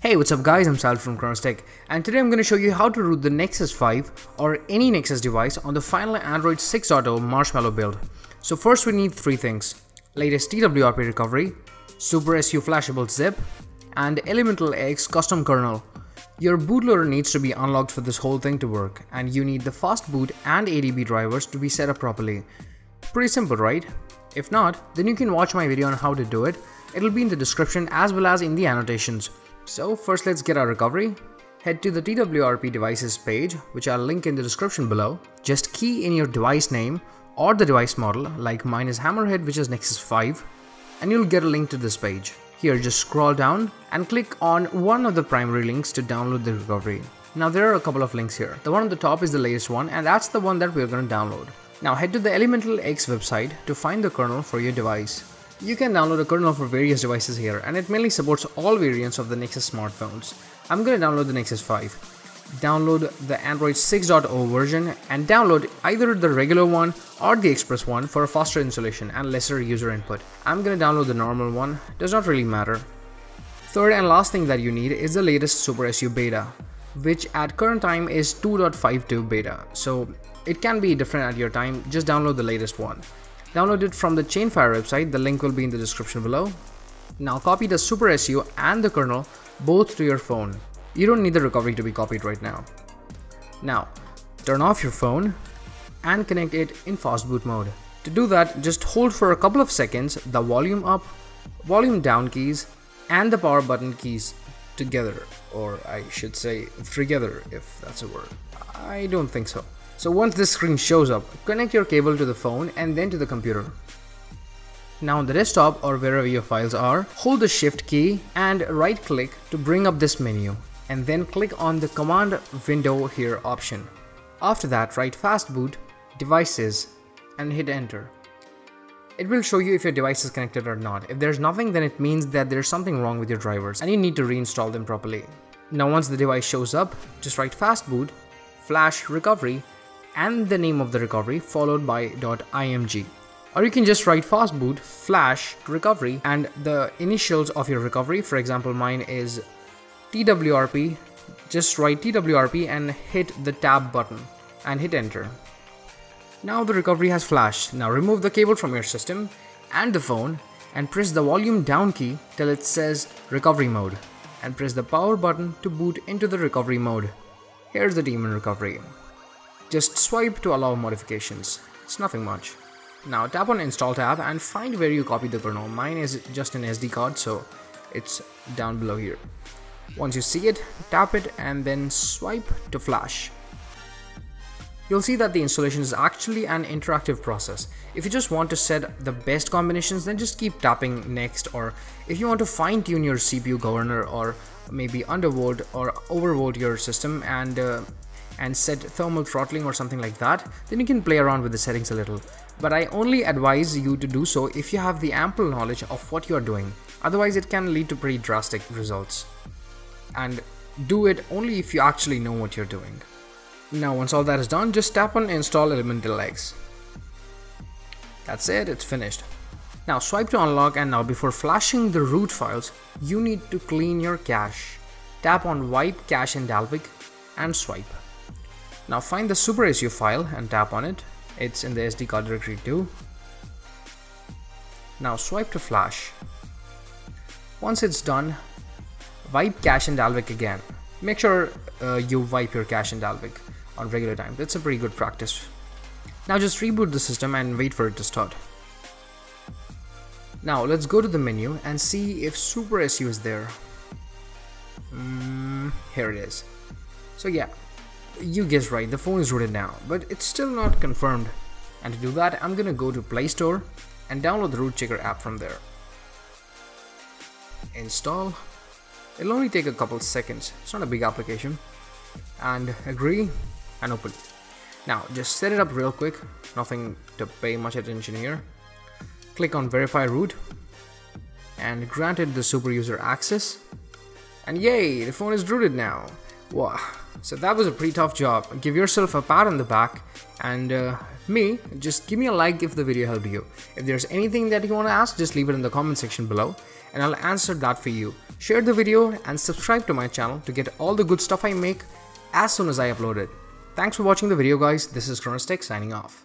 Hey, what's up guys, I'm Sal from ChronosTech, and today I'm going to show you how to root the Nexus 5 or any Nexus device on the final Android 6.0 Marshmallow build. So first we need three things: latest TWRP recovery, SuperSU flashable zip, and Elemental X custom kernel. Your bootloader needs to be unlocked for this whole thing to work, and you need the fastboot and ADB drivers to be set up properly. Pretty simple, right? If not, then you can watch my video on how to do it. It'll be in the description as well as in the annotations. So first let's get our recovery. Head to the TWRP devices page, which I'll link in the description below. Just key in your device name or the device model, like mine is Hammerhead, which is Nexus 5, and you'll get a link to this page. Here just scroll down and click on one of the primary links to download the recovery. Now there are a couple of links here. The one on the top is the latest one, and that's the one that we're going to download. Now head to the Elemental X website to find the kernel for your device. You can download a kernel for various devices here, and it mainly supports all variants of the Nexus smartphones. I'm going to download the Nexus 5. Download the Android 6.0 version and download either the regular one or the Express one for a faster installation and lesser user input. I'm going to download the normal one, does not really matter. Third and last thing that you need is the latest SuperSU beta, which at current time is 2.52 beta, so it can be different at your time. Just download the latest one. Download it from the Chainfire website, the link will be in the description below. Now copy the SuperSU and the kernel both to your phone. You don't need the recovery to be copied right now. Now turn off your phone and connect it in fastboot mode. To do that, just hold for a couple of seconds the volume up, volume down keys and the power button keys together, or I should say together, if that's a word. I don't think so. So once this screen shows up, connect your cable to the phone and then to the computer. Now on the desktop or wherever your files are, hold the shift key and right click to bring up this menu, and then click on the command window here option. After that, write fastboot devices and hit enter. It will show you if your device is connected or not. If there's nothing, then it means that there's something wrong with your drivers and you need to reinstall them properly. Now once the device shows up, just write fastboot flash recovery and the name of the recovery followed by .img, or you can just write fastboot flash recovery and the initials of your recovery. For example, mine is TWRP. Just write TWRP and hit the tab button and hit enter. Now the recovery has flashed. Now remove the cable from your system and the phone and press the volume down key till it says recovery mode, and press the power button to boot into the recovery mode. Here's the daemon recovery. Just swipe to allow modifications. It's nothing much. Now tap on install tab and find where you copied the kernel. Mine is just an SD card, so it's down below here. Once you see it, tap it and then swipe to flash. You'll see that the installation is actually an interactive process. If you just want to set the best combinations, then just keep tapping next, or if you want to fine tune your CPU governor or maybe undervolt or overvolt your system and set thermal throttling or something like that, then you can play around with the settings a little. But I only advise you to do so if you have the ample knowledge of what you are doing. Otherwise it can lead to pretty drastic results. And do it only if you actually know what you're doing. Now once all that is done, just tap on install Elemental X. That's it, it's finished. Now swipe to unlock, and now before flashing the root files, you need to clean your cache. Tap on wipe cache in Dalvik and swipe. Now find the SuperSU file and tap on it. It's in the SD card directory too. Now swipe to flash. Once it's done, wipe cache in Dalvik again. Make sure you wipe your cache in Dalvik on regular time. That's a pretty good practice. Now just reboot the system and wait for it to start. Now let's go to the menu and see if SuperSU is there. Here it is. So yeah, you guessed right, the phone is rooted now, but it's still not confirmed. And to do that, I'm gonna go to Play Store and download the root checker app from there. Install. It'll only take a couple seconds, it's not a big application. And agree and open. Now just set it up real quick, nothing to pay much attention here. Click on verify root and granted the super user access, and yay, the phone is rooted now. Wow, so that was a pretty tough job. Give yourself a pat on the back and me, just give me a like if the video helped you. If there's anything that you want to ask, just leave it in the comment section below and I'll answer that for you. Share the video and subscribe to my channel to get all the good stuff I make as soon as I upload it. Thanks for watching the video guys, this is ChronosTech signing off.